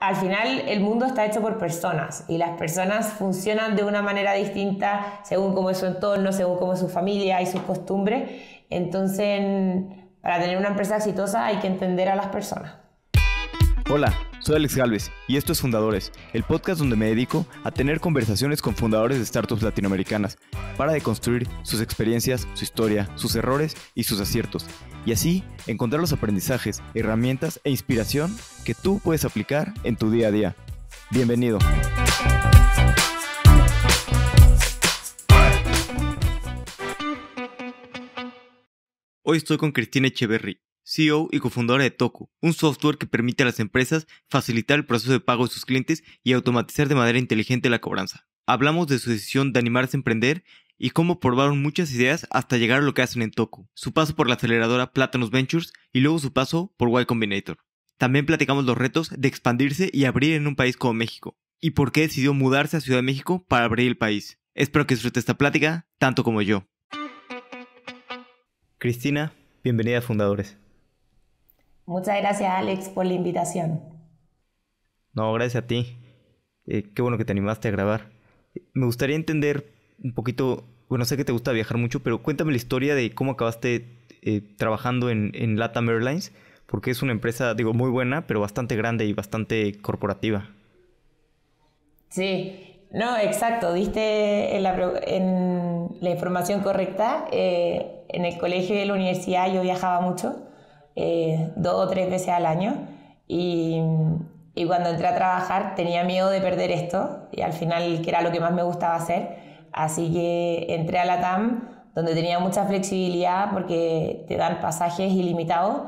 al final el mundo está hecho por personas y las personas funcionan de una manera distinta según cómo es su entorno, según cómo es su familia y sus costumbres. Entonces, para tener una empresa exitosa hay que entender a las personas. Hola, soy Alex Galvez y esto es Fundadores, el podcast donde me dedico a tener conversaciones con fundadores de startups latinoamericanas para deconstruir sus experiencias, su historia, sus errores y sus aciertos, y así encontrar los aprendizajes, herramientas e inspiración que tú puedes aplicar en tu día a día. Bienvenido. Hoy estoy con Cristina Etcheberry, CEO y cofundadora de Toku, un software que permite a las empresas facilitar el proceso de pago de sus clientes y automatizar de manera inteligente la cobranza. Hablamos de su decisión de animarse a emprender y cómo probaron muchas ideas hasta llegar a lo que hacen en Toku, su paso por la aceleradora Platanus Ventures y luego su paso por Y Combinator. También platicamos los retos de expandirse y abrir en un país como México y por qué decidió mudarse a Ciudad de México para abrir el país. Espero que disfrute esta plática tanto como yo. Cristina, bienvenida a Fundadores. Muchas gracias, Alex, por la invitación. No, gracias a ti. Qué bueno que te animaste a grabar. Me gustaría entender un poquito, bueno, sé que te gusta viajar mucho, pero cuéntame la historia de cómo acabaste trabajando en LATAM Airlines, porque es una empresa, digo, muy buena, pero bastante grande y bastante corporativa. Sí, no, exacto. Diste en la información correcta. En el colegio y en la universidad yo viajaba mucho. 2 o 3 veces al año y cuando entré a trabajar tenía miedo de perder esto y al final que era lo que más me gustaba hacer, así que entré a LATAM, donde tenía mucha flexibilidad porque te dan pasajes ilimitados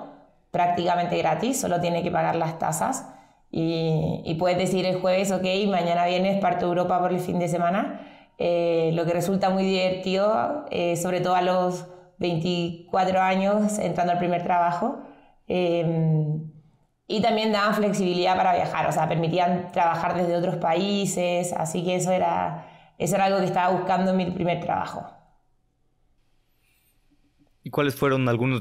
prácticamente gratis, solo tienes que pagar las tasas y puedes decir el jueves, ok, mañana vienes, parto a Europa por el fin de semana, lo que resulta muy divertido, sobre todo a los 24 años entrando al primer trabajo, y también daban flexibilidad para viajar, o sea, permitían trabajar desde otros países, así que eso era algo que estaba buscando en mi primer trabajo. ¿Y cuáles fueron algunos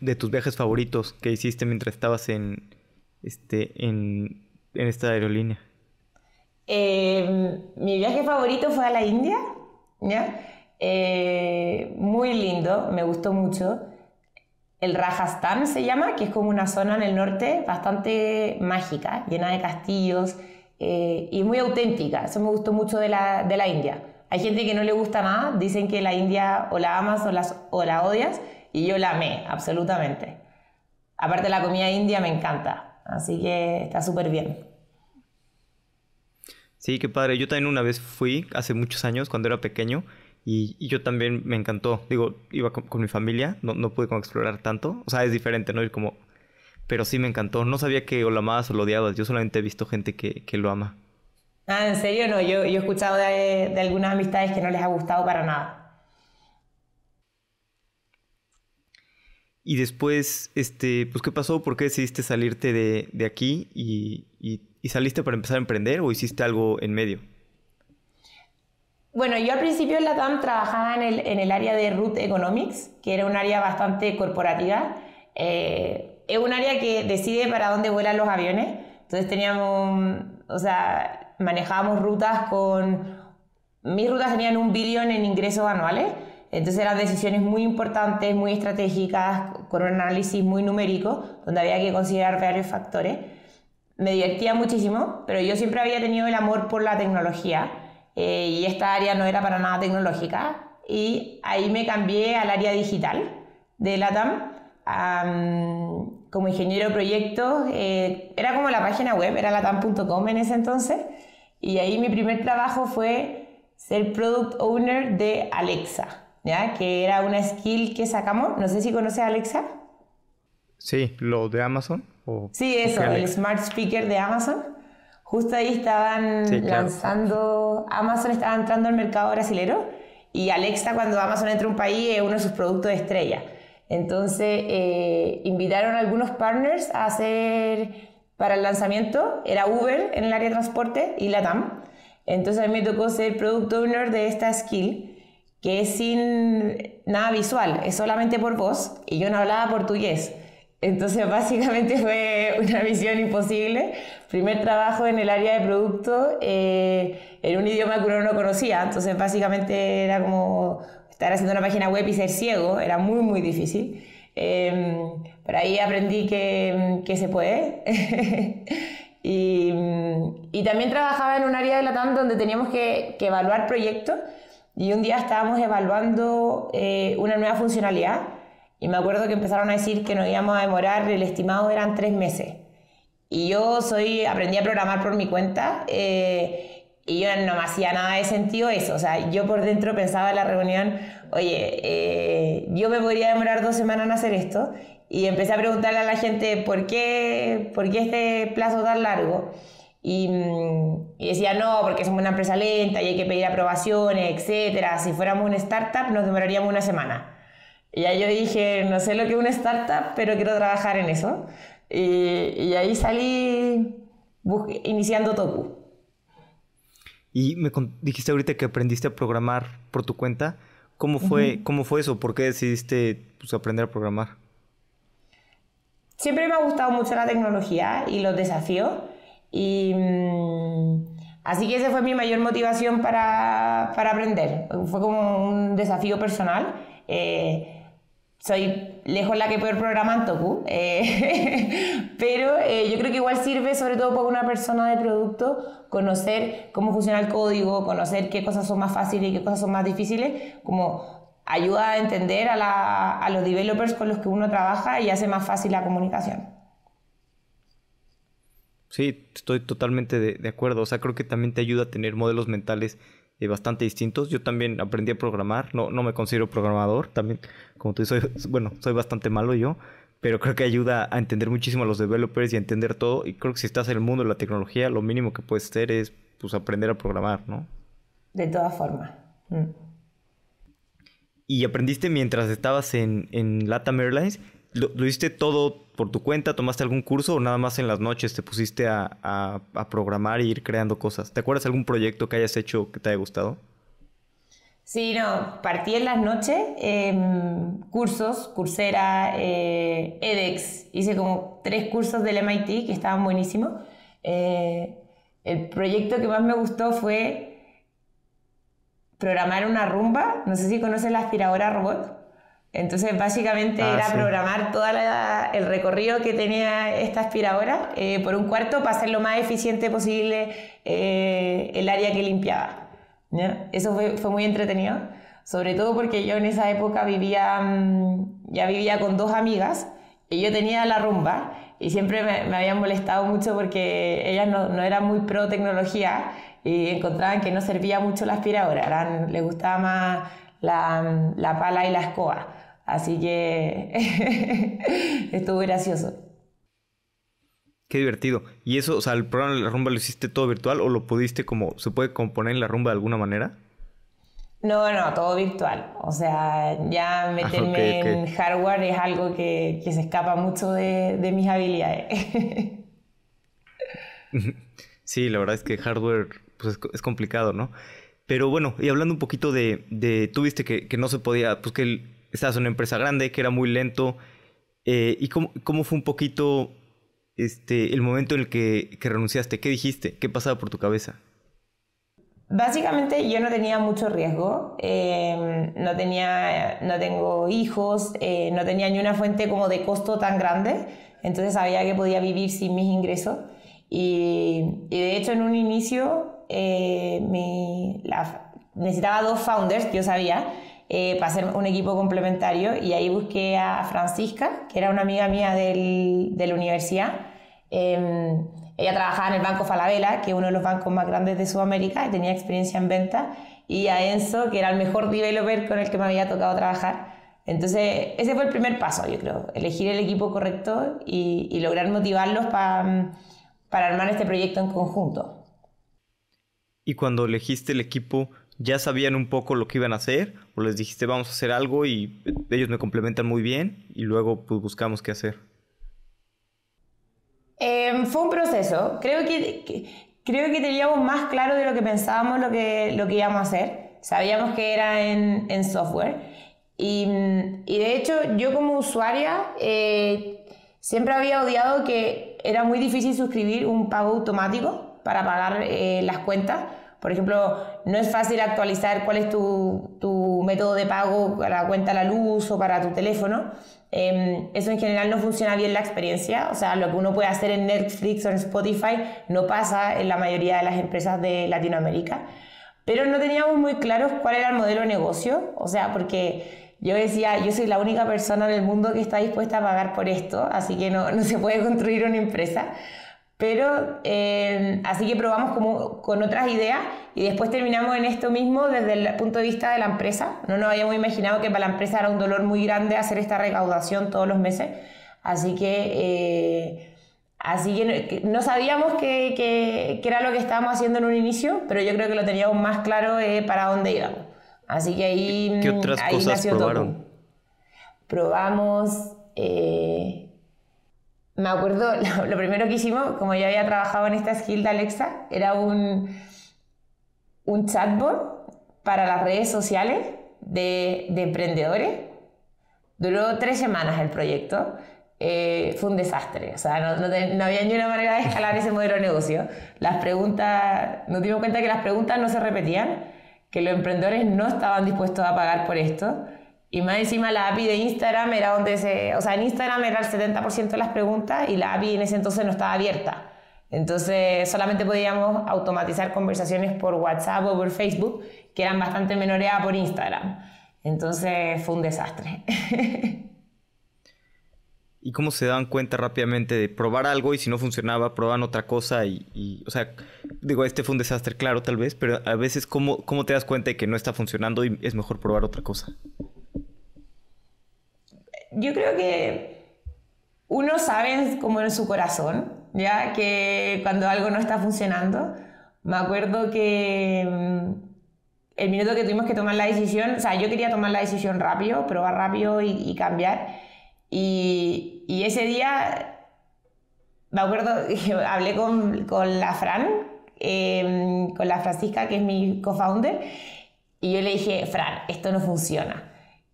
de tus viajes favoritos que hiciste mientras estabas en esta aerolínea? Mi viaje favorito fue a la India, ¿ya? Muy lindo, me gustó mucho. El Rajastán se llama, que es como una zona en el norte bastante mágica, llena de castillos, y muy auténtica. Eso me gustó mucho de la India. Hay gente que no le gusta nada, dicen que la India o la amas o la odias, y yo la amé, absolutamente. Aparte la comida india me encanta, así que está súper bien. Sí, qué padre. Yo también una vez fui, hace muchos años, cuando era pequeño, y yo también me encantó. Digo, iba con mi familia, no pude como explorar tanto. O sea, es diferente, ¿no? Ir como... Pero sí me encantó. No sabía que o lo amabas o lo odiabas. Yo solamente he visto gente que lo ama. Ah, ¿en serio? No, yo he escuchado de algunas amistades que no les ha gustado para nada. Y después, pues, ¿qué pasó? ¿Por qué decidiste salirte de aquí y saliste para empezar a emprender o hiciste algo en medio? Bueno, yo al principio en LATAM trabajaba en el área de Root Economics, que era un área bastante corporativa. Es un área que decide para dónde vuelan los aviones. Entonces manejábamos rutas mis rutas tenían $1 billón en ingresos anuales. Entonces eran decisiones muy importantes, muy estratégicas, con un análisis muy numérico, donde había que considerar varios factores. Me divertía muchísimo, pero yo siempre había tenido el amor por la tecnología. Y esta área no era para nada tecnológica, y ahí me cambié al área digital de LATAM como ingeniero de proyectos. Era como la página web, era latam.com en ese entonces, y ahí mi primer trabajo fue ser Product Owner de Alexa, ¿ya? Que era una skill que sacamos, no sé si conoces a Alexa. Sí, lo de Amazon. Sí, eso, el Smart Speaker de Amazon. Justo ahí estaban lanzando, Amazon estaba entrando al mercado brasilero y Alexa, cuando Amazon entra a un país, es uno de sus productos de estrella. Entonces invitaron a algunos partners a hacer para el lanzamiento, era Uber en el área de transporte y LATAM. Entonces a mí me tocó ser Product Owner de esta skill, que es sin nada visual, es solamente por voz, y yo no hablaba portugués. Entonces, básicamente fue una misión imposible. Primer trabajo en el área de producto, en un idioma que uno no conocía. Entonces, básicamente era como estar haciendo una página web y ser ciego. Era muy, muy difícil. Por ahí aprendí que se puede. Y también trabajaba en un área de LATAM donde teníamos que evaluar proyectos. Y un día estábamos evaluando una nueva funcionalidad. Y me acuerdo que empezaron a decir que nos íbamos a demorar, el estimado eran 3 meses. Y yo aprendí a programar por mi cuenta y yo no me hacía nada de sentido eso. O sea, yo por dentro pensaba en la reunión, oye, yo me podría demorar 2 semanas en hacer esto. Y empecé a preguntarle a la gente, ¿por qué este plazo tan largo? Y decía, no, porque somos una empresa lenta y hay que pedir aprobaciones, etc. Si fuéramos una startup nos demoraríamos 1 semana. Y ahí yo dije, no sé lo que es una startup, pero quiero trabajar en eso. Y ahí salí iniciando Toku. Y me dijiste ahorita que aprendiste a programar por tu cuenta. ¿Cómo fue eso? ¿Por qué decidiste aprender a programar? Siempre me ha gustado mucho la tecnología y los desafíos. Así que esa fue mi mayor motivación para aprender. Fue como un desafío personal. Soy lejos la que peor programa en Toku, pero yo creo que igual sirve, sobre todo para una persona de producto, conocer cómo funciona el código, conocer qué cosas son más fáciles y qué cosas son más difíciles, como ayuda a entender a los developers con los que uno trabaja y hace más fácil la comunicación. Sí, estoy totalmente de acuerdo. O sea, creo que también te ayuda a tener modelos mentales bastante distintos. Yo también aprendí a programar. No me considero programador. También, como tú dices, soy bastante malo yo. Pero creo que ayuda a entender muchísimo a los developers y a entender todo. Y creo que si estás en el mundo de la tecnología, lo mínimo que puedes hacer es aprender a programar, ¿no? De todas formas. Mm. Y aprendiste mientras estabas en LATAM Airlines. ¿Lo hiciste todo por tu cuenta? ¿Tomaste algún curso o nada más en las noches te pusiste a programar e ir creando cosas? ¿Te acuerdas de algún proyecto que hayas hecho que te haya gustado? Sí, no. Partí en las noches, cursos, Coursera, edX. Hice como 3 cursos del MIT que estaban buenísimos. El proyecto que más me gustó fue programar una rumba. No sé si conoces la aspiradora robot. Entonces, básicamente era programar todo el recorrido que tenía esta aspiradora por un cuarto para hacer lo más eficiente posible el área que limpiaba, ¿ya? Eso fue muy entretenido, sobre todo porque yo en esa época ya vivía con 2 amigas y yo tenía la rumba y siempre me habían molestado mucho porque ellas no eran muy pro tecnología y encontraban que no servía mucho la aspiradora, les gustaba más la pala y la escoba. Así que estuvo gracioso. Qué divertido. ¿Y eso, el programa de la rumba lo hiciste todo virtual o lo pudiste se puede componer en la rumba de alguna manera? No, todo virtual. O sea, ya meterme en hardware es algo que se escapa mucho de mis habilidades. Sí, la verdad es que hardware es complicado, ¿no? Pero bueno, y hablando un poquito tú viste que no se podía, que estabas en una empresa grande, que era muy lento. ¿Y cómo fue un poquito el momento en el que renunciaste? ¿Qué dijiste? ¿Qué pasaba por tu cabeza? Básicamente yo no tenía mucho riesgo. No tengo hijos, no tenía ni una fuente de costo tan grande. Entonces sabía que podía vivir sin mis ingresos. Y de hecho en un inicio... necesitaba 2 founders que yo sabía para hacer un equipo complementario y ahí busqué a Francisca, que era una amiga mía de la universidad. Ella trabajaba en el Banco Falabella, que es uno de los bancos más grandes de Sudamérica y tenía experiencia en venta, y a Enzo, que era el mejor developer con el que me había tocado trabajar. Entonces ese fue el primer paso, yo creo, elegir el equipo correcto y lograr motivarlos para armar este proyecto en conjunto. Y cuando elegiste el equipo, ¿ya sabían un poco lo que iban a hacer? ¿O les dijiste, vamos a hacer algo y ellos me complementan muy bien y luego buscamos qué hacer? Fue un proceso. Creo que teníamos más claro de lo que pensábamos lo que íbamos a hacer. Sabíamos que era en software. Y de hecho, yo como usuaria Siempre había odiado que era muy difícil suscribir un pago automático para pagar las cuentas. Por ejemplo, no es fácil actualizar cuál es tu método de pago para la cuenta de la luz o para tu teléfono. Eso en general no funciona bien la experiencia. O sea, lo que uno puede hacer en Netflix o en Spotify no pasa en la mayoría de las empresas de Latinoamérica. Pero no teníamos muy claros cuál era el modelo de negocio. O sea, porque yo decía, yo soy la única persona en el mundo que está dispuesta a pagar por esto, así que no se puede construir una empresa. Pero así que probamos con otras ideas y después terminamos en esto mismo desde el punto de vista de la empresa. No nos habíamos imaginado que para la empresa era un dolor muy grande hacer esta recaudación todos los meses. Así que no sabíamos qué era lo que estábamos haciendo en un inicio, pero yo creo que lo teníamos más claro para dónde íbamos. Así que ahí, ¿qué otras ahí cosas nació probaron? Toku. Probamos... Me acuerdo, lo primero que hicimos, como ya había trabajado en esta skill de Alexa, era un chatbot para las redes sociales de emprendedores. Duró 3 semanas el proyecto. Fue un desastre. O sea, no había ni una manera de escalar ese modelo de negocio. Las preguntas, nos dimos cuenta que las preguntas no se repetían, que los emprendedores no estaban dispuestos a pagar por esto. Y más encima la API de Instagram era donde o sea, en Instagram era el 70% de las preguntas y la API en ese entonces no estaba abierta. Entonces solamente podíamos automatizar conversaciones por WhatsApp o por Facebook, que eran bastante menoreadas por Instagram. Entonces fue un desastre. ¿Y cómo se dan cuenta rápidamente de probar algo y si no funcionaba, probaban otra cosa? O sea, digo, este fue un desastre, claro, tal vez, pero a veces ¿cómo te das cuenta de que no está funcionando y es mejor probar otra cosa? Yo creo que uno sabe como en su corazón, ya que cuando algo no está funcionando. Me acuerdo que el minuto que tuvimos que tomar la decisión, o sea, yo quería tomar la decisión rápido, probar rápido y cambiar. Y ese día, me acuerdo que hablé con la Fran, con la Francisca, que es mi co-founder, y yo le dije, Fran, esto no funciona.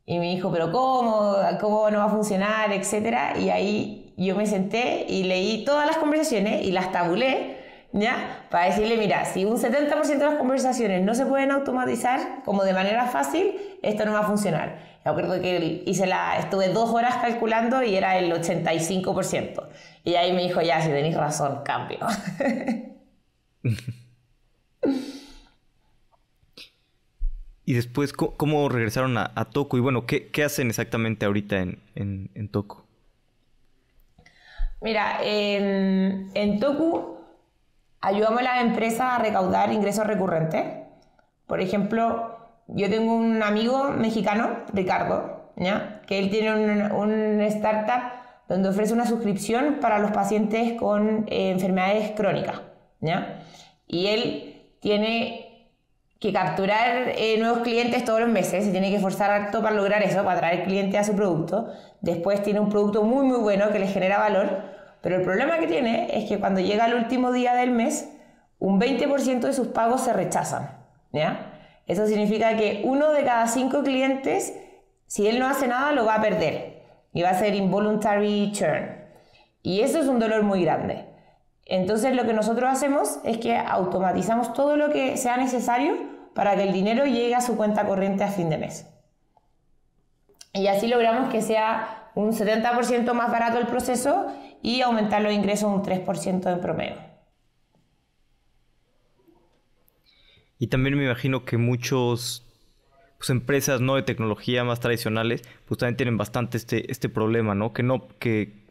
Y me dijo, pero ¿cómo no va a funcionar? Etcétera. Y ahí yo me senté y leí todas las conversaciones y las tabulé, ¿ya? Para decirle, mira, si un 70% de las conversaciones no se pueden automatizar como de manera fácil, esto no va a funcionar. Me acuerdo que estuve 2 horas calculando y era el 85%. Y ahí me dijo, ya, si tenéis razón, cambio. Y después, ¿cómo regresaron a Toku? Y bueno, ¿qué hacen exactamente ahorita en Toku? Mira, en Toku ayudamos a las empresas a recaudar ingresos recurrentes. Por ejemplo, yo tengo un amigo mexicano, Ricardo, ¿ya? Que él tiene un startup donde ofrece una suscripción para los pacientes con enfermedades crónicas, ¿ya? Y él tiene que capturar nuevos clientes todos los meses, se tiene que esforzar harto para lograr eso, para atraer clientes a su producto. Después tiene un producto muy muy bueno que le genera valor, pero el problema que tiene es que cuando llega el último día del mes, un 20% de sus pagos se rechazan, ¿ya? Eso significa que 1 de cada 5 clientes, si él no hace nada, lo va a perder y va a ser involuntary churn. Y eso es un dolor muy grande. Entonces lo que nosotros hacemos es que automatizamos todo lo que sea necesario para que el dinero llegue a su cuenta corriente a fin de mes. Y así logramos que sea un 70% más barato el proceso y aumentar los ingresos un 3% en promedio. Y también me imagino que muchas empresas no de tecnología más tradicionales pues también tienen bastante este problema, ¿no? Que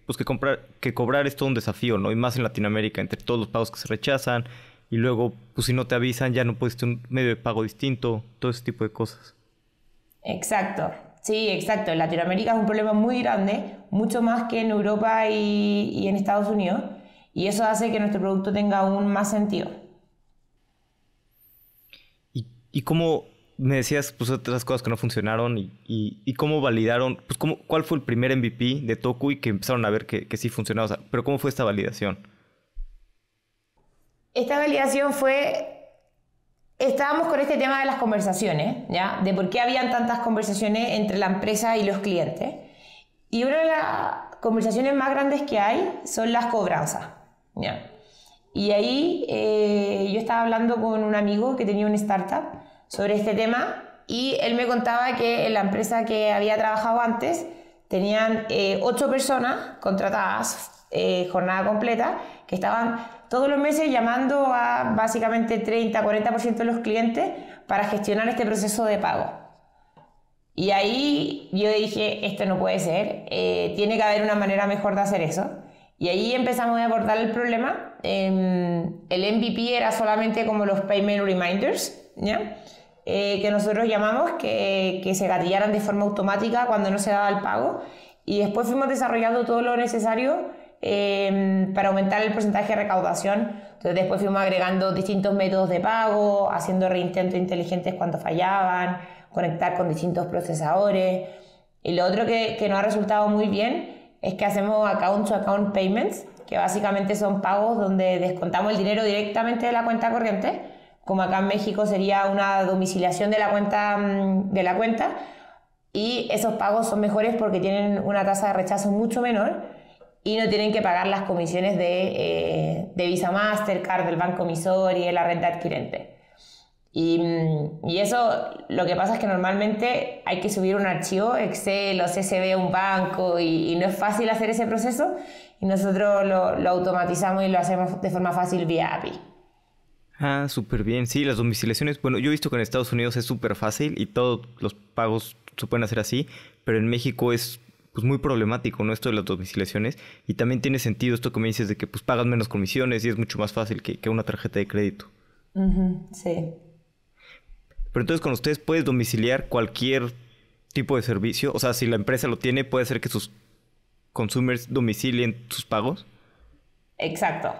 cobrar es todo un desafío, ¿no? Y más en Latinoamérica, entre todos los pagos que se rechazan. Y luego, pues si no te avisan, ya no puedes tener un medio de pago distinto, todo ese tipo de cosas. Exacto, sí, exacto. En Latinoamérica es un problema muy grande, mucho más que en Europa y en Estados Unidos. Y eso hace que nuestro producto tenga aún más sentido. ¿Y cómo me decías, pues, otras cosas que no funcionaron y cómo validaron? Pues, ¿cuál fue el primer MVP de Toku y que empezaron a ver que sí funcionaba? O sea, pero ¿cómo fue esta validación? Esta validación fue, estábamos con este tema de las conversaciones, ¿ya? De por qué habían tantas conversaciones entre la empresa y los clientes. Y una de las conversaciones más grandes que hay son las cobranzas. ¿Ya? Y ahí yo estaba hablando con un amigo que tenía una startup sobre este tema y él me contaba que en la empresa que había trabajado antes tenían 8 personas contratadas, jornada completa, que estaban todos los meses llamando a básicamente 30-40% de los clientes para gestionar este proceso de pago. Y ahí yo dije, esto no puede ser, tiene que haber una manera mejor de hacer eso. Y ahí empezamos a abordar el problema. El MVP era solamente como los payment reminders, ¿ya? Que nosotros llamamos, que se gatillaran de forma automática cuando no se daba el pago. Y después fuimos desarrollando todo lo necesario para aumentar el porcentaje de recaudación. Entonces después fuimos agregando distintos métodos de pago, haciendo reintentos inteligentes cuando fallaban, conectar con distintos procesadores. Y lo otro que nos ha resultado muy bien es que hacemos account-to-account payments, que básicamente son pagos donde descontamos el dinero directamente de la cuenta corriente, como acá en México sería una domiciliación de la cuenta, y esos pagos son mejores porque tienen una tasa de rechazo mucho menor y no tienen que pagar las comisiones de Visa Mastercard, del Banco Emisor y de la renta adquirente. Y eso, lo que pasa es que normalmente hay que subir un archivo Excel o CSV a un banco y no es fácil hacer ese proceso, y nosotros lo automatizamos y lo hacemos de forma fácil vía API. Ah, súper bien. Sí, las domiciliaciones, bueno, yo he visto que en Estados Unidos es súper fácil y todos los pagos se pueden hacer así, pero en México es pues muy problemático, ¿no? Esto de las domiciliaciones. Y también tiene sentido esto que me dices de que pues pagas menos comisiones y es mucho más fácil que una tarjeta de crédito. Uh-huh, sí. Pero entonces con ustedes puedes domiciliar cualquier tipo de servicio. O sea, si la empresa lo tiene, ¿puede hacer que sus consumers domicilien sus pagos? Exacto.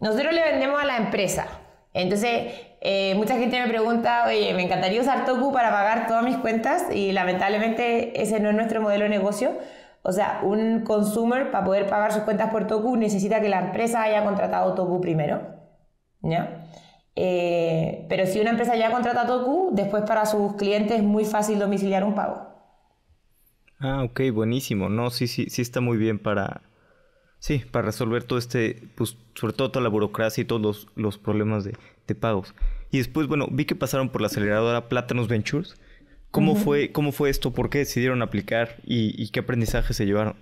Nosotros le vendemos a la empresa. Entonces, mucha gente me pregunta, oye, me encantaría usar Toku para pagar todas mis cuentas, y lamentablemente ese no es nuestro modelo de negocio. O sea, un consumer para poder pagar sus cuentas por Toku necesita que la empresa haya contratado Toku primero, ¿ya? Pero si una empresa ya contrata Toku, después para sus clientes es muy fácil domiciliar un pago. Ah, ok, buenísimo. No, sí está muy bien para... Sí, para resolver todo este, pues, sobre todo toda la burocracia y todos los problemas de pagos. Y después, bueno, vi que pasaron por la aceleradora Platanus Ventures. ¿Cómo, uh-huh, cómo fue esto? ¿Por qué decidieron aplicar? ¿Y qué aprendizaje se llevaron?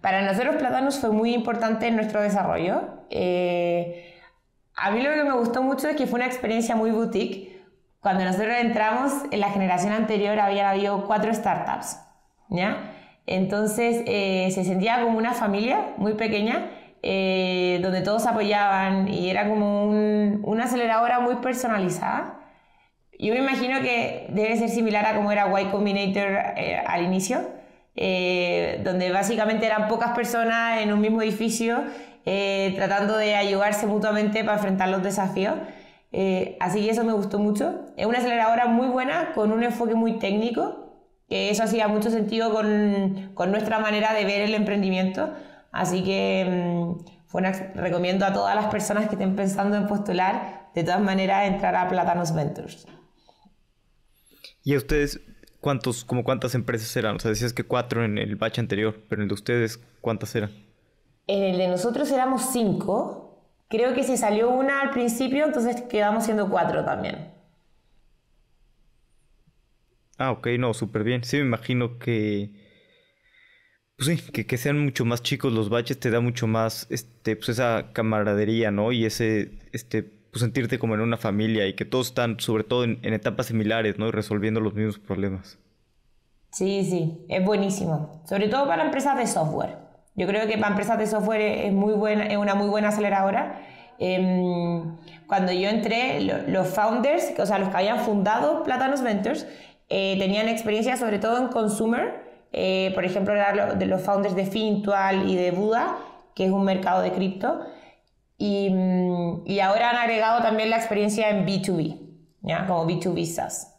Para nosotros Platanus fue muy importante en nuestro desarrollo. A mí lo que me gustó mucho es que fue una experiencia muy boutique. Cuando nosotros entramos, en la generación anterior había habido 4 startups. ¿Ya? Entonces se sentía como una familia muy pequeña, donde todos apoyaban, y era como una aceleradora muy personalizada. Yo me imagino que debe ser similar a como era Y Combinator al inicio, donde básicamente eran pocas personas en un mismo edificio, tratando de ayudarse mutuamente para enfrentar los desafíos. Así que eso me gustó mucho. Es una aceleradora muy buena, con un enfoque muy técnico, que eso hacía mucho sentido con nuestra manera de ver el emprendimiento. Así que recomiendo a todas las personas que estén pensando en postular, de todas maneras, entrar a Platanus Ventures. ¿Y a ustedes cuántas empresas eran? O sea, decías que 4 en el batch anterior, pero en el de ustedes, ¿cuántas eran? En el de nosotros éramos 5. Creo que se salió una al principio, entonces quedamos siendo 4 también. Ah, ok, no, súper bien. Sí, me imagino que... Pues sí, que sean mucho más chicos los batches te da mucho más, pues esa camaradería, ¿no? Y ese, pues sentirte como en una familia, y que todos están, sobre todo, en etapas similares, ¿no? Y resolviendo los mismos problemas. Sí, es buenísimo. Sobre todo para empresas de software. Yo creo que para empresas de software es una muy buena aceleradora. Cuando yo entré, los founders, o sea, los que habían fundado Platanus Ventures, tenían experiencia sobre todo en consumer, por ejemplo, de los founders de Fintual y de Buda, que es un mercado de cripto, y ahora han agregado también la experiencia en B2B, ¿ya? Como B2B SaaS.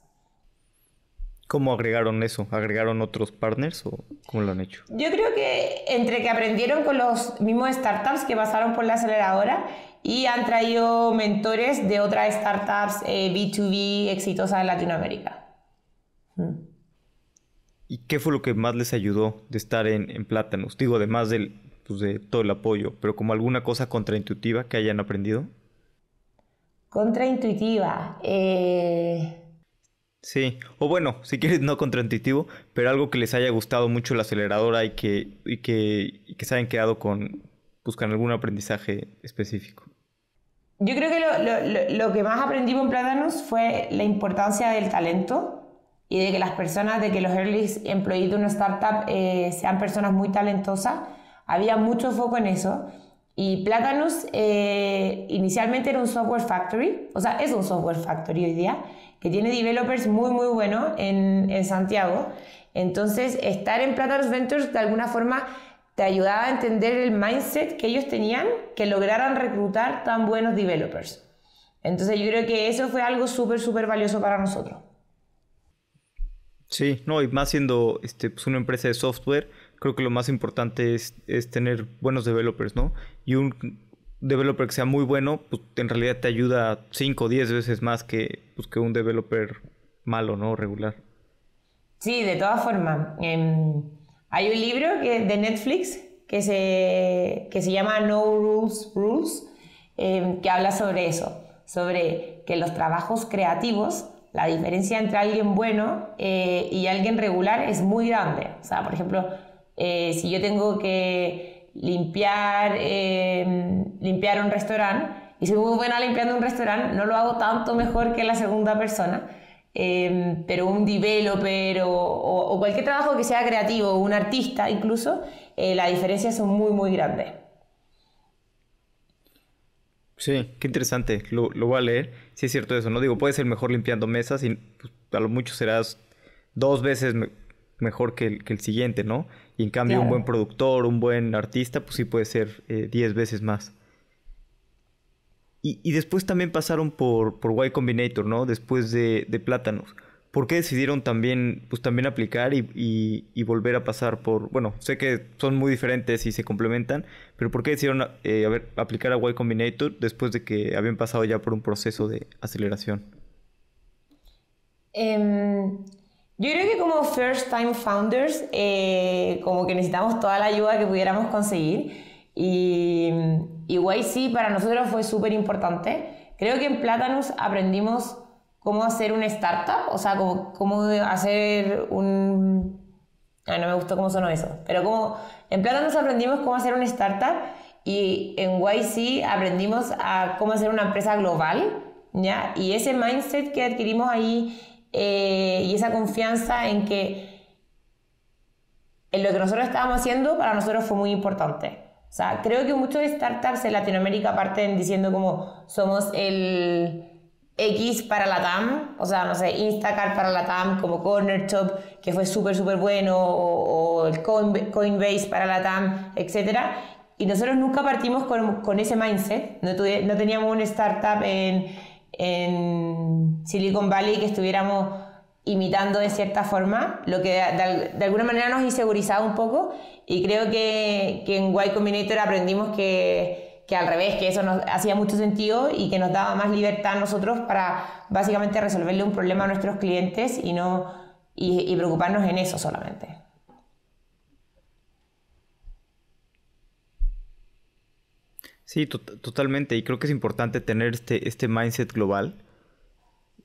¿Cómo agregaron eso? ¿Agregaron otros partners o cómo lo han hecho? Yo creo que entre que aprendieron con los mismos startups que pasaron por la aceleradora, y han traído mentores de otras startups B2B exitosas en Latinoamérica. ¿Y qué fue lo que más les ayudó de estar en Platanus? Digo, además de todo el apoyo, pero como alguna cosa contraintuitiva que hayan aprendido. Contraintuitiva. Sí, o bueno, si quieres no contraintuitivo, pero algo que les haya gustado mucho la aceleradora y que se hayan quedado buscan algún aprendizaje específico. Yo creo que lo que más aprendimos en Platanus fue la importancia del talento y de que las personas, de que los early employees de una startup sean personas muy talentosas. Había mucho foco en eso. Y Platanus inicialmente era un software factory, o sea, es un software factory hoy día, que tiene developers muy, muy buenos en Santiago. Entonces, estar en Platanus Ventures de alguna forma te ayudaba a entender el mindset que ellos tenían, que lograran reclutar tan buenos developers. Entonces, yo creo que eso fue algo súper, súper valioso para nosotros. Sí, no, y más siendo una empresa de software, creo que lo más importante es tener buenos developers, ¿no? Y un developer que sea muy bueno, pues en realidad te ayuda 5 o 10 veces más que un developer malo, ¿no? Regular. Sí, de todas formas. Hay un libro de Netflix que se llama No Rules Rules, que habla sobre eso, sobre que los trabajos creativos, la diferencia entre alguien bueno y alguien regular es muy grande. O sea, por ejemplo, si yo tengo que limpiar un restaurante y soy muy buena limpiando un restaurante, no lo hago tanto mejor que la segunda persona, pero un developer o cualquier trabajo que sea creativo, un artista incluso, las diferencias son muy, muy grandes. Sí, qué interesante, lo voy a leer. Sí, es cierto eso, ¿no? Digo, puedes ser mejor limpiando mesas y pues, a lo mucho serás 2 veces mejor que el siguiente, ¿no? Y en cambio, claro, un buen productor, un buen artista, pues sí puede ser 10 veces más. Y después también pasaron por Y Combinator, ¿no? Después de Platanus. ¿Por qué decidieron también aplicar y volver a pasar por... Bueno, sé que son muy diferentes y se complementan, pero ¿por qué decidieron aplicar a Y Combinator después de que habían pasado ya por un proceso de aceleración? Yo creo que como first time founders, como que necesitamos toda la ayuda que pudiéramos conseguir. Y YC para nosotros fue súper importante. Creo que en Platanus aprendimos cómo hacer una startup, o sea, cómo hacer un... Ay, no me gustó cómo sonó eso. Pero en Platanus aprendimos cómo hacer una startup y en YC aprendimos a cómo hacer una empresa global, ¿ya? Y ese mindset que adquirimos ahí y esa confianza en que en lo que nosotros estábamos haciendo para nosotros fue muy importante. O sea, creo que muchos startups en Latinoamérica parten diciendo como somos el... X para LATAM, o sea, no sé, Instacart para LATAM, como Corner Shop, que fue súper, súper bueno, o el Coinbase para LATAM, etc. Y nosotros nunca partimos con ese mindset. No teníamos una startup en Silicon Valley que estuviéramos imitando de cierta forma, lo que de alguna manera nos insegurizaba un poco. Y creo que en Y Combinator aprendimos que al revés, que eso nos hacía mucho sentido y que nos daba más libertad a nosotros para básicamente resolverle un problema a nuestros clientes y no y preocuparnos en eso solamente. Sí, totalmente. Y creo que es importante tener este mindset global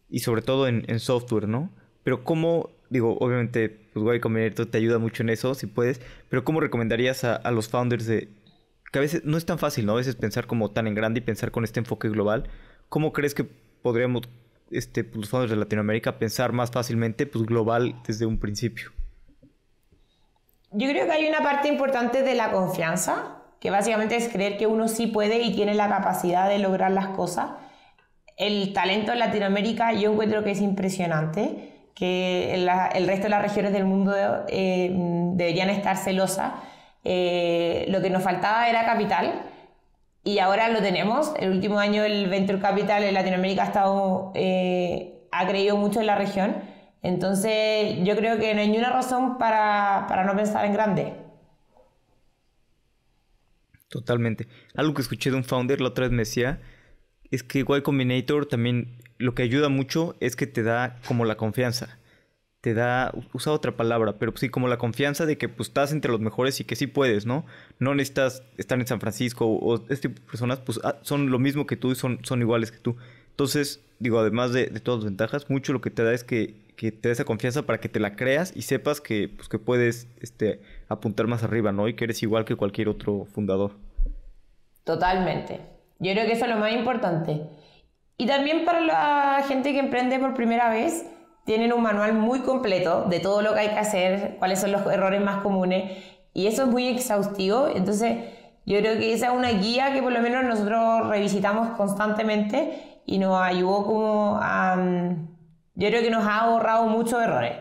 y sobre todo en software, ¿no? Pero ¿cómo...? Digo, obviamente, pues Y Combinator te ayuda mucho en eso, si puedes, pero ¿cómo recomendarías a los founders que a veces no es tan fácil, ¿no? A veces pensar como tan en grande y pensar con este enfoque global. ¿Cómo crees que podríamos, los founders de Latinoamérica, pensar más fácilmente, pues, global desde un principio? Yo creo que hay una parte importante de la confianza, que básicamente es creer que uno sí puede y tiene la capacidad de lograr las cosas. El talento en Latinoamérica yo encuentro que es impresionante, que el resto de las regiones del mundo deberían estar celosas. Lo que nos faltaba era capital y ahora lo tenemos. El último año el Venture Capital en Latinoamérica ha creído mucho en la región, entonces yo creo que no hay ninguna razón para no pensar en grande. Totalmente. Algo que escuché de un founder la otra vez me decía es que Y Combinator también lo que ayuda mucho es que te da como la confianza. te da, usa otra palabra, pero sí como la confianza de que pues estás entre los mejores y que sí puedes, ¿no? No necesitas estar en San Francisco o este tipo de personas pues son lo mismo que tú y son iguales que tú. Entonces, digo, además de todas las ventajas, mucho lo que te da es que te da esa confianza para que te la creas y sepas que, pues, que puedes apuntar más arriba, ¿no? Y que eres igual que cualquier otro fundador. Totalmente. Yo creo que eso es lo más importante. Y también para la gente que emprende por primera vez, tienen un manual muy completo de todo lo que hay que hacer, cuáles son los errores más comunes, y eso es muy exhaustivo. Entonces, yo creo que esa es una guía que por lo menos nosotros revisitamos constantemente y nos ayudó como a... yo creo que nos ha ahorrado muchos errores.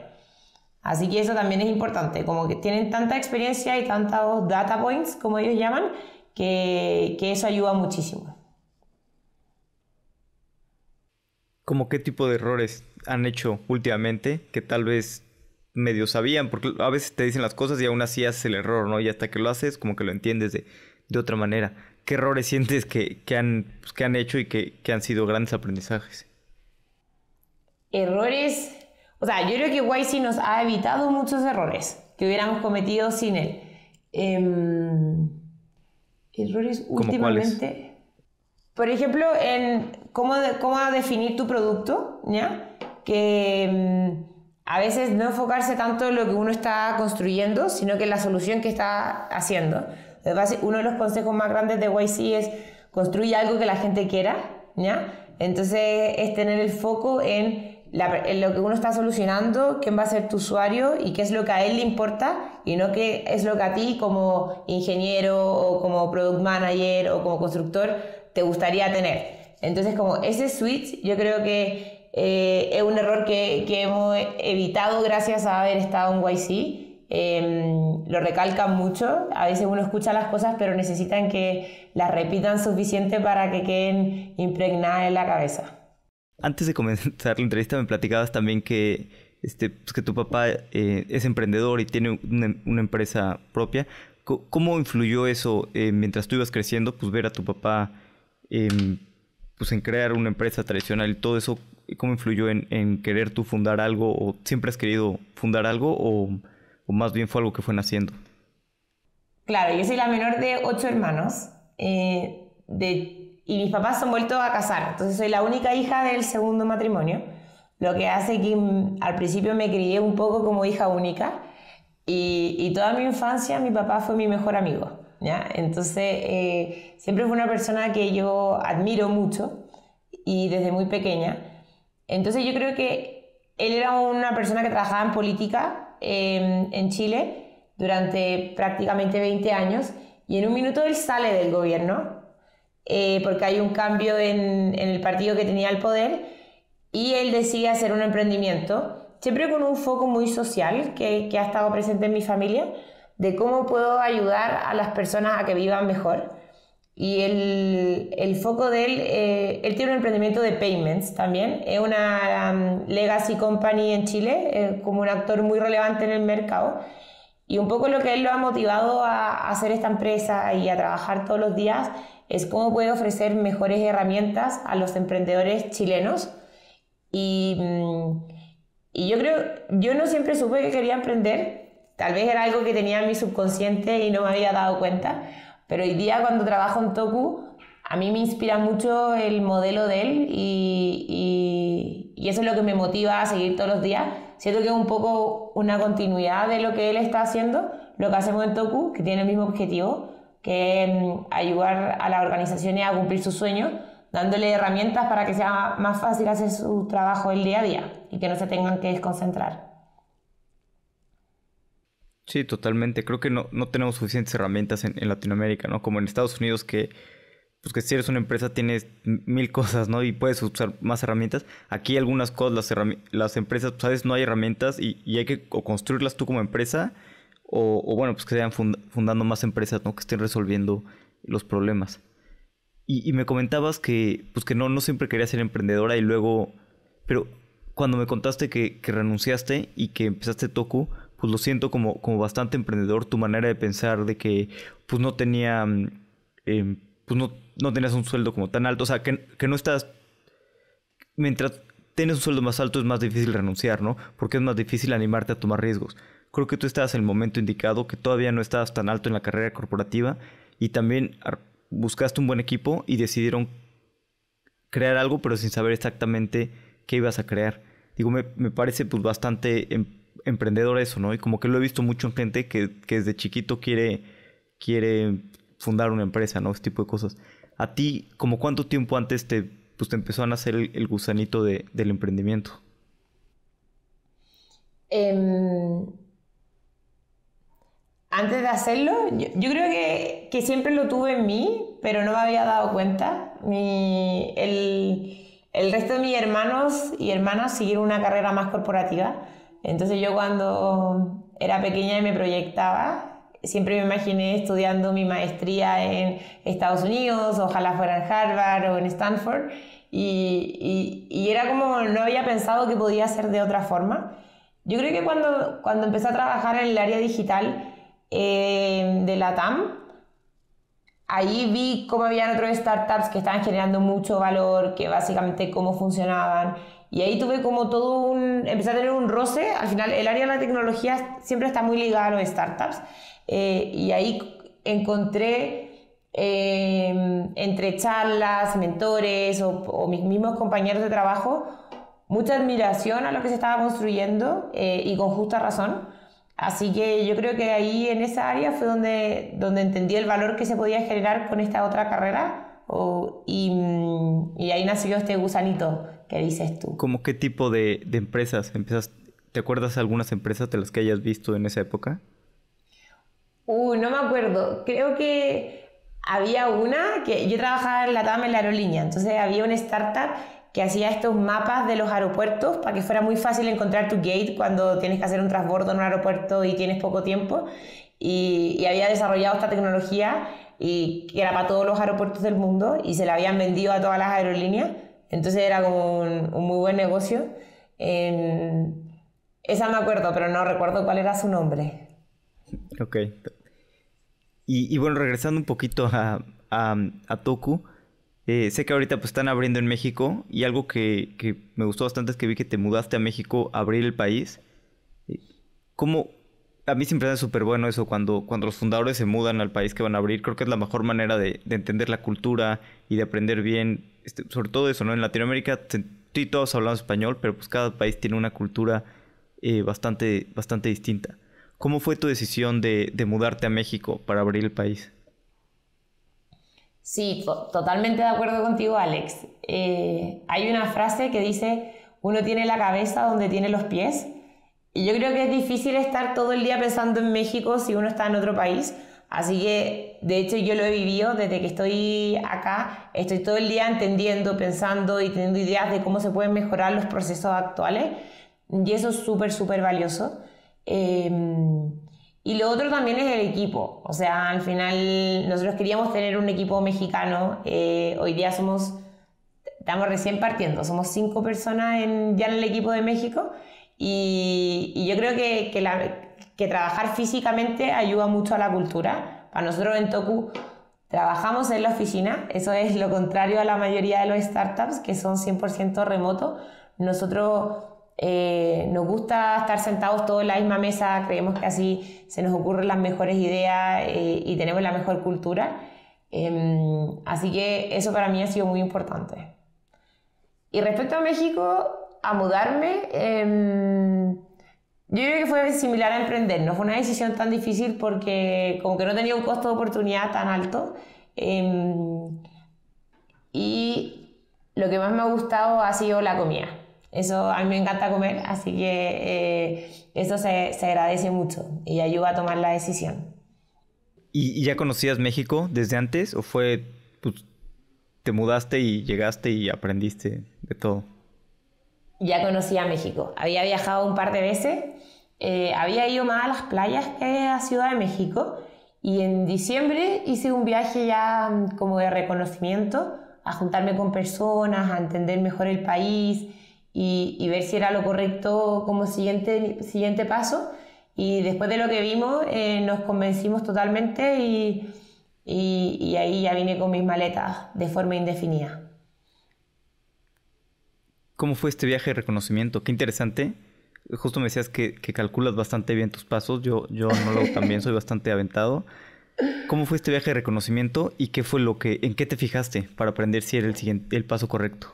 Así que eso también es importante, como que tienen tanta experiencia y tantos data points, como ellos llaman, que eso ayuda muchísimo. ¿Cómo qué tipo de errores han hecho últimamente que tal vez medio sabían? Porque a veces te dicen las cosas y aún así haces el error, ¿no? Y hasta que lo haces como que lo entiendes de otra manera. ¿Qué errores sientes que han hecho y que han sido grandes aprendizajes? Errores, o sea, yo creo que YC nos ha evitado muchos errores que hubiéramos cometido sin él. Errores últimamente, por ejemplo, en cómo definir tu producto, ¿ya? Que a veces no enfocarse tanto en lo que uno está construyendo, sino que en la solución que está haciendo. Uno de los consejos más grandes de YC es construir algo que la gente quiera, ¿ya? Entonces es tener el foco en lo que uno está solucionando, quién va a ser tu usuario y qué es lo que a él le importa, y no qué es lo que a ti como ingeniero o como product manager o como constructor te gustaría tener. Entonces como ese switch yo creo que es un error que hemos evitado gracias a haber estado en YC. Lo recalcan mucho, a veces uno escucha las cosas pero necesitan que las repitan suficiente para que queden impregnadas en la cabeza. Antes de comenzar la entrevista me platicabas también que, pues que tu papá es emprendedor y tiene una empresa propia. ¿Cómo influyó eso mientras tú ibas creciendo? Pues ver a tu papá pues en crear una empresa tradicional y todo eso, ¿cómo influyó en querer tú fundar algo? ¿O siempre has querido fundar algo o más bien fue algo que fue naciendo? Claro, yo soy la menor de 8 hermanos y mis papás se han vuelto a casar, entonces soy la única hija del segundo matrimonio, lo que hace que al principio me crié un poco como hija única y toda mi infancia mi papá fue mi mejor amigo, ¿ya? Entonces siempre fue una persona que yo admiro mucho y desde muy pequeña. Entonces yo creo que él era una persona que trabajaba en política en Chile durante prácticamente 20 años y en un minuto él sale del gobierno. Porque hay un cambio en el partido que tenía el poder y él decide hacer un emprendimiento, siempre con un foco muy social que ha estado presente en mi familia, de cómo puedo ayudar a las personas a que vivan mejor. Y el foco de él tiene un emprendimiento de payments también, es una legacy company en Chile, como un actor muy relevante en el mercado. Y un poco lo que él lo ha motivado a hacer esta empresa y a trabajar todos los días es cómo puede ofrecer mejores herramientas a los emprendedores chilenos. Y yo creo, yo no siempre supe que quería emprender, tal vez era algo que tenía en mi subconsciente y no me había dado cuenta, pero hoy día cuando trabajo en Toku, a mí me inspira mucho el modelo de él y eso es lo que me motiva a seguir todos los días. Siento que es un poco una continuidad de lo que él está haciendo, lo que hacemos en Toku, que tiene el mismo objetivo, que es ayudar a las organizaciones a cumplir sus sueños, dándole herramientas para que sea más fácil hacer su trabajo el día a día y que no se tengan que desconcentrar. Sí, totalmente. Creo que no tenemos suficientes herramientas en Latinoamérica, ¿no? Como en Estados Unidos que si eres una empresa tienes 1000 cosas, ¿no? Y puedes usar más herramientas. Aquí algunas cosas, las empresas, pues, ¿sabes? No hay herramientas y hay que o construirlas tú como empresa o bueno, pues que sean fundando más empresas, ¿no? Que estén resolviendo los problemas. Y me comentabas que, pues que no siempre querías ser emprendedora y luego... Pero cuando me contaste que renunciaste y que empezaste Toku, pues lo siento como bastante emprendedor, tu manera de pensar de que pues no tenía... pues no tenías un sueldo como tan alto, o sea, que no estás... Mientras tienes un sueldo más alto, es más difícil renunciar, ¿no? Porque es más difícil animarte a tomar riesgos. Creo que tú estabas en el momento indicado, que todavía no estabas tan alto en la carrera corporativa y también buscaste un buen equipo y decidieron crear algo, pero sin saber exactamente qué ibas a crear. Digo, me parece pues bastante emprendedor eso, ¿no? Y como que lo he visto mucho en gente que desde chiquito quiere fundar una empresa, ¿no? Este tipo de cosas. A ti, ¿como cuánto tiempo antes te empezó a nacer el gusanito del emprendimiento? Antes de hacerlo, yo creo que siempre lo tuve en mí, pero no me había dado cuenta. El resto de mis hermanos y hermanas siguieron una carrera más corporativa. Entonces yo cuando era pequeña y me proyectaba, siempre me imaginé estudiando mi maestría en Estados Unidos, ojalá fuera en Harvard o en Stanford. Y era como, no había pensado que podía ser de otra forma. Yo creo que cuando empecé a trabajar en el área digital, de LATAM, ahí vi cómo habían otros startups que estaban generando mucho valor, que básicamente cómo funcionaban, y ahí tuve como empecé a tener un roce. Al final el área de la tecnología siempre está muy ligada a los startups, y ahí encontré, entre charlas, mentores o mis mismos compañeros de trabajo, mucha admiración a lo que se estaba construyendo, y con justa razón. Así que yo creo que ahí en esa área fue donde entendí el valor que se podía generar con esta otra carrera, y ahí nació este gusanito que dices tú. ¿Cómo qué tipo de empresas empezaste? ¿Te acuerdas de algunas empresas de las que hayas visto en esa época? No me acuerdo. Creo que había una que yo trabajaba en LATAM, en la aerolínea, entonces había una startup que hacía estos mapas de los aeropuertos para que fuera muy fácil encontrar tu gate cuando tienes que hacer un transbordo en un aeropuerto y tienes poco tiempo, y había desarrollado esta tecnología que era para todos los aeropuertos del mundo y se la habían vendido a todas las aerolíneas, entonces era como un muy buen negocio. Esa me acuerdo, pero no recuerdo cuál era su nombre. Ok. Y bueno, regresando un poquito a Toku, sé que ahorita pues están abriendo en México, y algo que me gustó bastante es que vi que te mudaste a México a abrir el país. A mí siempre es súper bueno eso, cuando los fundadores se mudan al país que van a abrir. Creo que es la mejor manera de entender la cultura y de aprender bien, sobre todo eso, ¿no? En Latinoamérica todos hablamos español, pero pues cada país tiene una cultura bastante distinta. ¿Cómo fue tu decisión de mudarte a México para abrir el país? Sí, totalmente de acuerdo contigo, Alex. Hay una frase que dice, uno tiene la cabeza donde tiene los pies, y yo creo que es difícil estar todo el día pensando en México si uno está en otro país, así que de hecho yo lo he vivido desde que estoy acá. Estoy todo el día entendiendo, pensando y teniendo ideas de cómo se pueden mejorar los procesos actuales, y eso es súper valioso. Y lo otro también es el equipo. O sea, al final nosotros queríamos tener un equipo mexicano. Hoy día estamos recién partiendo, somos 5 personas ya en el equipo de México, y yo creo que trabajar físicamente ayuda mucho a la cultura. Para nosotros en Toku trabajamos en la oficina, eso es lo contrario a la mayoría de los startups que son 100% remoto. Nosotros nos gusta estar sentados todos en la misma mesa, creemos que así se nos ocurren las mejores ideas, y tenemos la mejor cultura, así que eso para mí ha sido muy importante. Y respecto a México, a mudarme, yo creo que fue similar a emprender. No fue una decisión tan difícil porque como que no tenía un costo de oportunidad tan alto, y lo que más me ha gustado ha sido la comida. Eso, a mí me encanta comer, así que eso se agradece mucho y ayuda a tomar la decisión. ¿Y ya conocías México desde antes, o fue, pues, te mudaste y llegaste y aprendiste de todo? Ya conocía México, había viajado un par de veces, había ido más a las playas que a Ciudad de México, y en diciembre hice un viaje ya como de reconocimiento, a juntarme con personas, a entender mejor el país, y ver si era lo correcto como siguiente paso. Y después de lo que vimos, nos convencimos totalmente, y ahí ya vine con mis maletas de forma indefinida. ¿Cómo fue este viaje de reconocimiento? Qué interesante. Justo me decías que calculas bastante bien tus pasos. Yo no lo también, soy bastante aventado. ¿Cómo fue este viaje de reconocimiento y qué fue lo que, en qué te fijaste para aprender si era el paso correcto?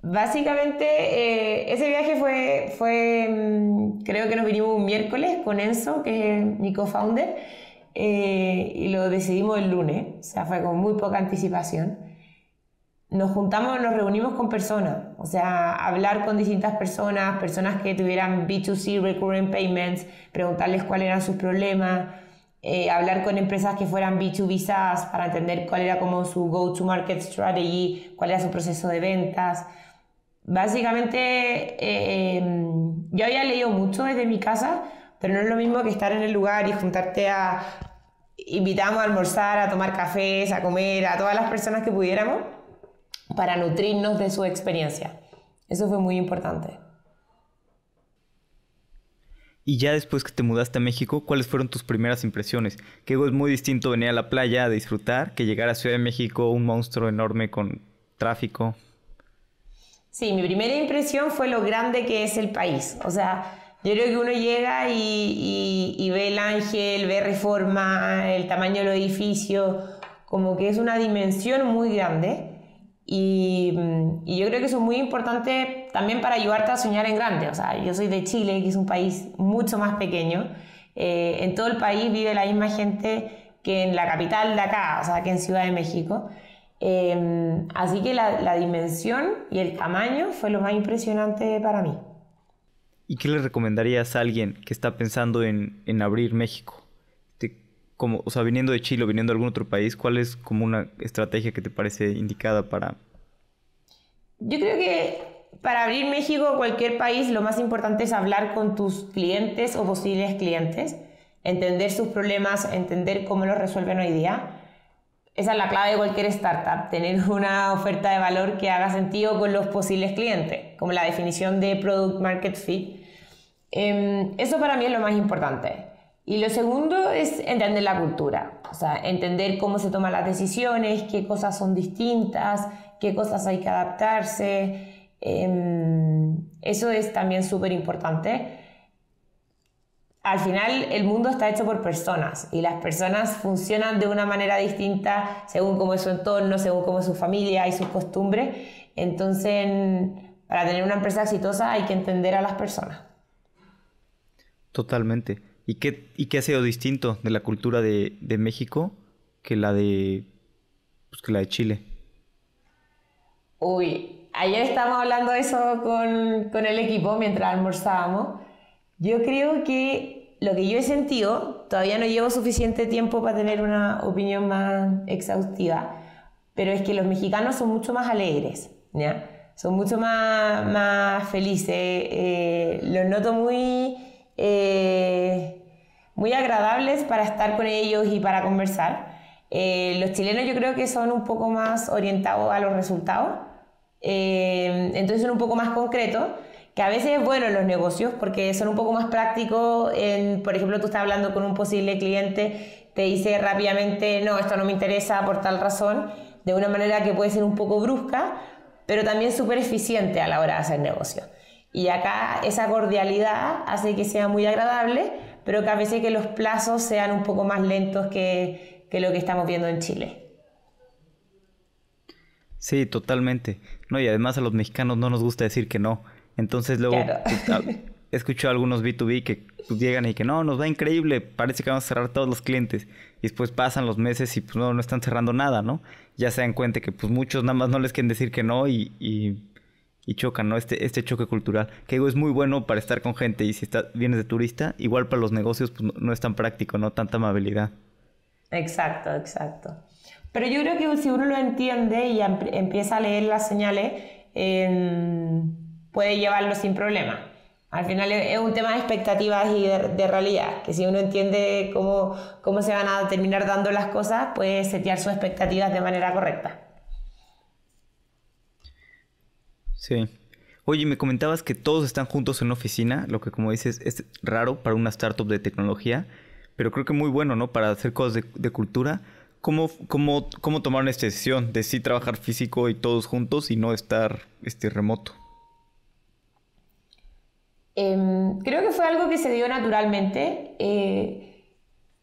Básicamente, ese viaje fue, creo que nos vinimos un miércoles con Enzo, que es mi co-founder, y lo decidimos el lunes, o sea, fue con muy poca anticipación. Nos juntamos, nos reunimos con personas, o sea, hablar con distintas personas, personas que tuvieran B2C, Recurrent Payments, preguntarles cuáles eran sus problemas, hablar con empresas que fueran B2B SaaS para entender cuál era como su go-to-market strategy, cuál era su proceso de ventas. Básicamente, yo había leído mucho desde mi casa, pero no es lo mismo que estar en el lugar y juntarte a... Invitamos a almorzar, a tomar cafés, a comer, a todas las personas que pudiéramos para nutrirnos de su experiencia. Eso fue muy importante. Y ya después que te mudaste a México, ¿cuáles fueron tus primeras impresiones? Que es muy distinto venir a la playa a disfrutar que llegar a Ciudad de México, un monstruo enorme con tráfico. Sí, mi primera impresión fue lo grande que es el país. O sea, yo creo que uno llega y ve el Ángel, ve Reforma, el tamaño de los edificios, como que es una dimensión muy grande. Y yo creo que eso es muy importante también para ayudarte a soñar en grande. O sea, yo soy de Chile, que es un país mucho más pequeño. En todo el país vive la misma gente que en la capital de acá, o sea, que en Ciudad de México. Así que la dimensión y el tamaño fue lo más impresionante para mí. ¿Y qué le recomendarías a alguien que está pensando en abrir México? Como, o sea, viniendo de Chile o viniendo de algún otro país, ¿cuál es como una estrategia que te parece indicada para...? Yo creo que para abrir México o cualquier país, lo más importante es hablar con tus clientes o posibles clientes, entender sus problemas, entender cómo los resuelven hoy día. Esa es la clave de cualquier startup, tener una oferta de valor que haga sentido con los posibles clientes, como la definición de Product Market Fit. Eso para mí es lo más importante. Y lo segundo es entender la cultura, o sea, entender cómo se toman las decisiones, qué cosas son distintas, qué cosas hay que adaptarse. Eso es también súper importante. Al final, el mundo está hecho por personas y las personas funcionan de una manera distinta según cómo es su entorno, según cómo es su familia y sus costumbres. Entonces, para tener una empresa exitosa hay que entender a las personas. Totalmente. ¿Y qué ha sido distinto de la cultura de México que la de Chile? Uy, ayer estábamos hablando de eso con el equipo mientras almorzábamos. Yo creo que lo que yo he sentido, todavía no llevo suficiente tiempo para tener una opinión más exhaustiva, pero es que los mexicanos son mucho más alegres, ¿ya? Son mucho más felices. Los noto muy agradables para estar con ellos y para conversar. Los chilenos yo creo que son un poco más orientados a los resultados, entonces son un poco más concretos, que a veces es bueno en los negocios porque son un poco más prácticos. Por ejemplo, tú estás hablando con un posible cliente, te dice rápidamente, no, esto no me interesa por tal razón, de una manera que puede ser un poco brusca, pero también súper eficiente a la hora de hacer negocio. Y acá esa cordialidad hace que sea muy agradable, pero que a veces que los plazos sean un poco más lentos que lo que estamos viendo en Chile. Sí, totalmente. No, y además a los mexicanos no nos gusta decir que no. Entonces luego claro. Escucho a algunos B2B que llegan y que no, nos va increíble, parece que vamos a cerrar todos los clientes. Y después pasan los meses y pues no están cerrando nada, ¿no? Ya se dan cuenta que pues muchos nada más no les quieren decir que no y chocan, ¿no? Este choque cultural, que digo, es muy bueno para estar con gente, y si vienes de turista, igual para los negocios pues no es tan práctico, ¿no? Tanta amabilidad. Exacto. Pero yo creo que si uno lo entiende y empieza a leer las señales, puede llevarlo sin problema. Al final es un tema de expectativas y de realidad, que si uno entiende cómo se van a terminar dando las cosas, puede setear sus expectativas de manera correcta. Sí. Oye, me comentabas que todos están juntos en una oficina, lo que como dices es raro para una startup de tecnología, pero creo que muy bueno, ¿no? Para hacer cosas de cultura. ¿Cómo tomaron esta decisión de sí trabajar físico y todos juntos y no estar remoto? Creo que fue algo que se dio naturalmente.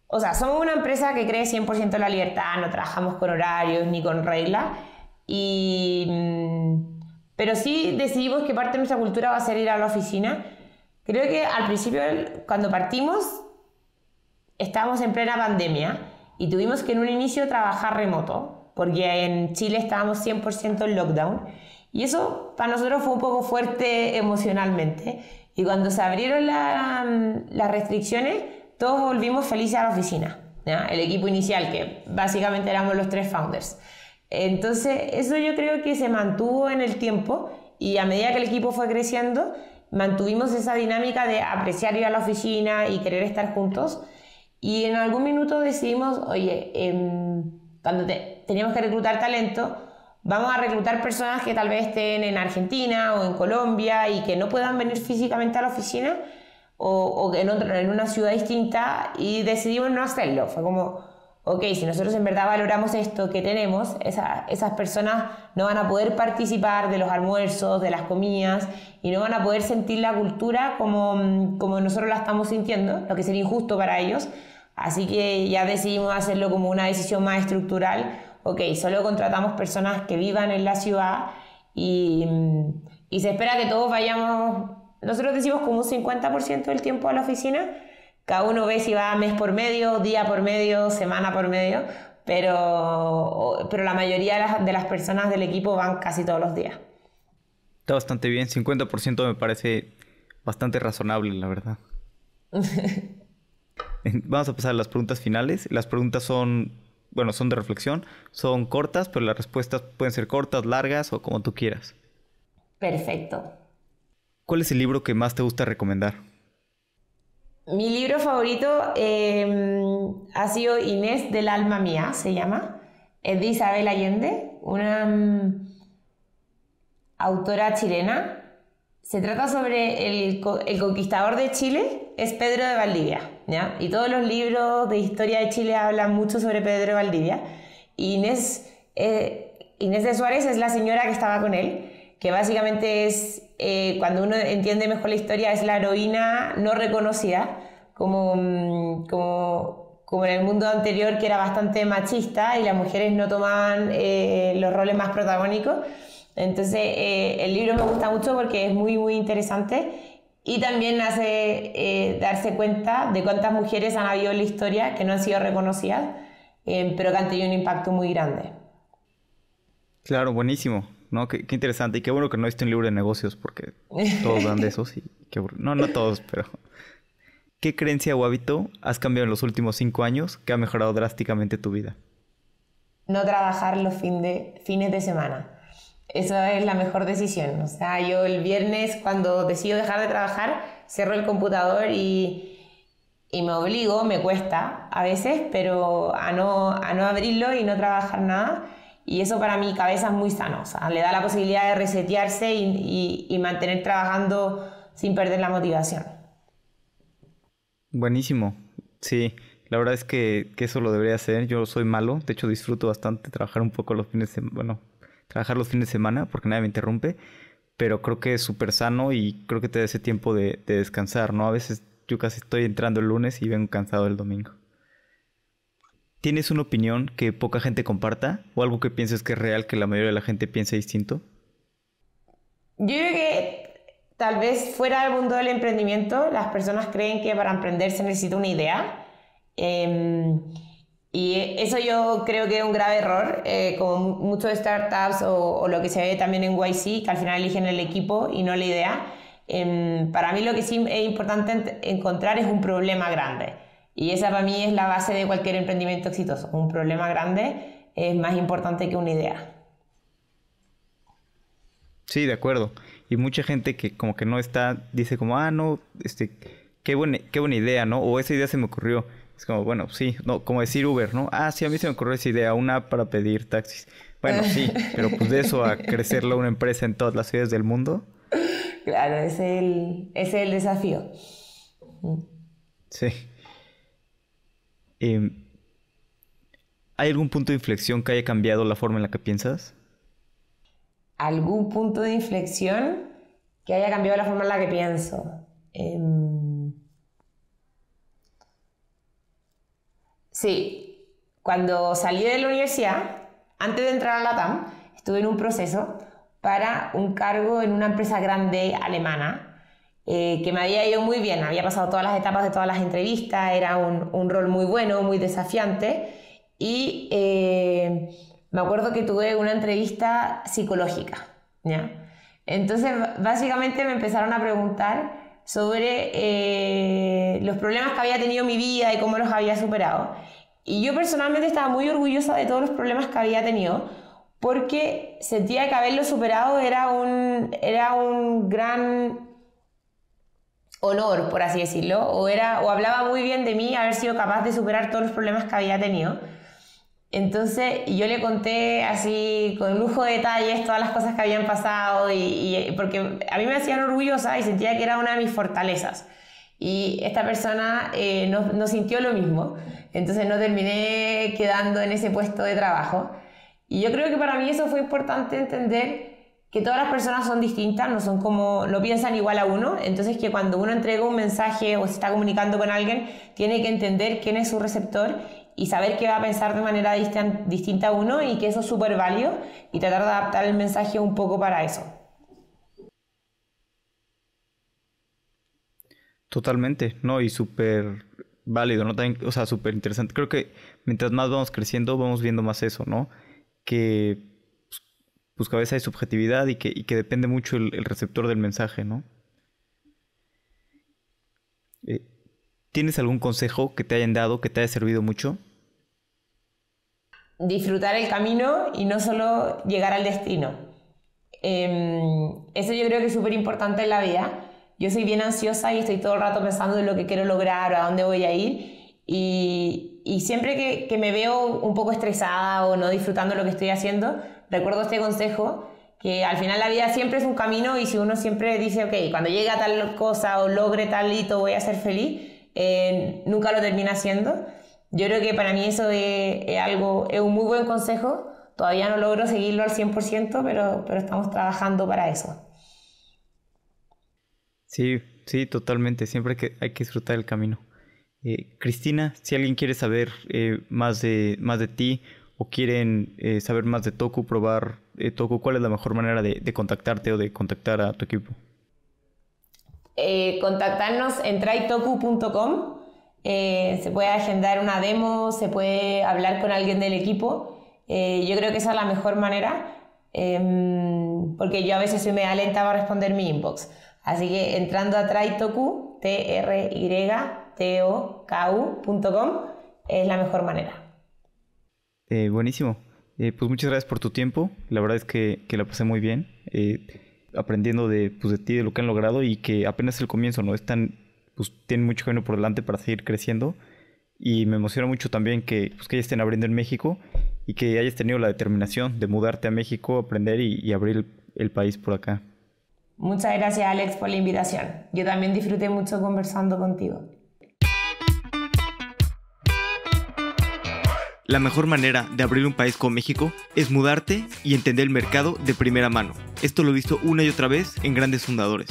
O sea, somos una empresa que cree 100% en la libertad, no trabajamos con horarios ni con reglas. Pero sí decidimos que parte de nuestra cultura va a ser ir a la oficina. Creo que al principio, cuando partimos, estábamos en plena pandemia y tuvimos que en un inicio trabajar remoto, porque en Chile estábamos 100% en lockdown. Y eso para nosotros fue un poco fuerte emocionalmente. Y cuando se abrieron las restricciones, todos volvimos felices a la oficina, ¿ya? El equipo inicial, que básicamente éramos los tres founders. Entonces, eso yo creo que se mantuvo en el tiempo, y a medida que el equipo fue creciendo, mantuvimos esa dinámica de apreciar ir a la oficina y querer estar juntos. Y en algún minuto decidimos, oye, cuando teníamos que reclutar talento, vamos a reclutar personas que tal vez estén en Argentina o en Colombia y que no puedan venir físicamente a la oficina, o en una ciudad distinta, y decidimos no hacerlo. Fue como, ok, si nosotros en verdad valoramos esto que tenemos, esas personas no van a poder participar de los almuerzos, de las comidas, y no van a poder sentir la cultura como nosotros la estamos sintiendo, lo que sería injusto para ellos. Así que ya decidimos hacerlo como una decisión más estructural. Ok, solo contratamos personas que vivan en la ciudad, y se espera que todos vayamos, nosotros decimos como un 50% del tiempo a la oficina. Cada uno ve si va mes por medio, día por medio, semana por medio, pero la mayoría de las personas del equipo van casi todos los días. Está bastante bien, 50% me parece bastante razonable, la verdad. Vamos a pasar a las preguntas finales. Las preguntas son de reflexión, son cortas, pero las respuestas pueden ser cortas, largas o como tú quieras. Perfecto. ¿Cuál es el libro que más te gusta recomendar? Mi libro favorito ha sido Inés del Alma Mía, se llama. Es de Isabel Allende, una autora chilena. Se trata sobre el conquistador de Chile, es Pedro de Valdivia, ¿ya? Y todos los libros de historia de Chile hablan mucho sobre Pedro de Valdivia. Y Inés de Suárez es la señora que estaba con él, que básicamente es, cuando uno entiende mejor la historia, es la heroína no reconocida, como en el mundo anterior, que era bastante machista y las mujeres no tomaban los roles más protagónicos. Entonces, el libro me gusta mucho porque es muy, muy interesante, y también hace darse cuenta de cuántas mujeres han habido en la historia que no han sido reconocidas, pero que han tenido un impacto muy grande. Claro, buenísimo, ¿no? Qué interesante, y qué bueno que no esté un libro de negocios, porque todos dan de esos. No todos, pero... ¿Qué creencia o hábito has cambiado en los últimos 5 años que ha mejorado drásticamente tu vida? No trabajar los fines de semana. Esa es la mejor decisión. O sea, yo el viernes, cuando decido dejar de trabajar, cierro el computador y me obligo, me cuesta a veces, pero a no abrirlo y no trabajar nada. Y eso para mi cabeza es muy sano. O sea, le da la posibilidad de resetearse y mantener trabajando sin perder la motivación. Buenísimo. Sí, la verdad es que eso lo debería hacer. Yo soy malo. De hecho, disfruto bastante trabajar un poco los fines de semana. Bueno, trabajar los fines de semana porque nadie me interrumpe, pero creo que es súper sano y creo que te da ese tiempo de descansar, ¿no? A veces yo casi estoy entrando el lunes y vengo cansado el domingo. ¿Tienes una opinión que poca gente comparta o algo que pienses que es real que la mayoría de la gente piense distinto? Yo creo que tal vez fuera del mundo del emprendimiento las personas creen que para emprender se necesita una idea. Y eso yo creo que es un grave error, como muchos startups o lo que se ve también en YC, que al final eligen el equipo y no la idea. Para mí lo que sí es importante encontrar es un problema grande, y esa para mí es la base de cualquier emprendimiento exitoso. Un problema grande es más importante que una idea. Sí, de acuerdo. Y mucha gente que como que no está, dice como, no, qué buena idea, ¿no? O esa idea se me ocurrió. Es como, bueno, sí, no, como decir Uber, ¿no? Sí, a mí se me ocurrió esa idea, una app para pedir taxis. Bueno, sí, pero pues de eso a crecerla una empresa en todas las ciudades del mundo. Claro, ese es el desafío. Sí. ¿Hay algún punto de inflexión que haya cambiado la forma en la que piensas? ¿Algún punto de inflexión que haya cambiado la forma en la que pienso? Sí, cuando salí de la universidad, antes de entrar a LATAM, estuve en un proceso para un cargo en una empresa grande alemana que me había ido muy bien, había pasado todas las etapas de todas las entrevistas, era un rol muy bueno, muy desafiante, y me acuerdo que tuve una entrevista psicológica, ¿ya? Entonces, básicamente me empezaron a preguntar sobre los problemas que había tenido mi vida y cómo los había superado. Y yo personalmente estaba muy orgullosa de todos los problemas que había tenido, porque sentía que haberlo superado era un gran honor, por así decirlo, o hablaba muy bien de mí haber sido capaz de superar todos los problemas que había tenido. Entonces yo le conté así con lujo de detalles todas las cosas que habían pasado, y porque a mí me hacían orgullosa y sentía que era una de mis fortalezas. Y esta persona no sintió lo mismo, entonces no terminé quedando en ese puesto de trabajo. Y yo creo que para mí eso fue importante, entender que todas las personas son distintas, no piensan igual a uno, entonces que cuando uno entrega un mensaje o se está comunicando con alguien, tiene que entender quién es su receptor y saber que va a pensar de manera distinta a uno, y que eso es súper válido, y tratar de adaptar el mensaje un poco para eso. Totalmente, ¿no? Y súper válido, ¿no? También, o sea, súper interesante. Creo que mientras más vamos creciendo, vamos viendo más eso, ¿no? Que pues, a veces hay subjetividad y que depende mucho el receptor del mensaje, ¿no? ¿Tienes algún consejo que te hayan dado que te haya servido mucho? Disfrutar el camino y no solo llegar al destino. Eso yo creo que es súper importante en la vida. Yo soy bien ansiosa y estoy todo el rato pensando en lo que quiero lograr o a dónde voy a ir. Y siempre que me veo un poco estresada o no disfrutando lo que estoy haciendo, recuerdo este consejo, que al final la vida siempre es un camino, y si uno siempre dice, ok, cuando llegue a tal cosa o logre tal hito voy a ser feliz, nunca lo termina haciendo. Yo creo que para mí eso es un muy buen consejo. Todavía no logro seguirlo al 100%, pero estamos trabajando para eso. Sí, totalmente. Siempre hay que disfrutar el camino. Cristina, si alguien quiere saber más de ti, o quieren saber más de Toku, probar Toku, ¿cuál es la mejor manera de contactarte o de contactar a tu equipo? Contactarnos en trytoku.com. Se puede agendar una demo, se puede hablar con alguien del equipo. Yo creo que esa es la mejor manera, porque yo a veces soy media lenta para responder mi inbox. Así que entrando a trytoku, trytoku.com, es la mejor manera. Buenísimo. Pues muchas gracias por tu tiempo. La verdad es que la pasé muy bien, aprendiendo de ti, de lo que han logrado, y que apenas es el comienzo, ¿no? Tienen mucho camino por delante para seguir creciendo. Y me emociona mucho también que ya estén abriendo en México, y que hayas tenido la determinación de mudarte a México, aprender y abrir el país por acá. Muchas gracias, Alex, por la invitación. Yo también disfruté mucho conversando contigo. La mejor manera de abrir un país con México es mudarte y entender el mercado de primera mano. Esto lo he visto una y otra vez en grandes fundadores.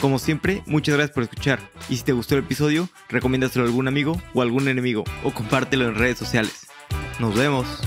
Como siempre, muchas gracias por escuchar. Y si te gustó el episodio, recomiéndaselo a algún amigo o algún enemigo, o compártelo en redes sociales. ¡Nos vemos!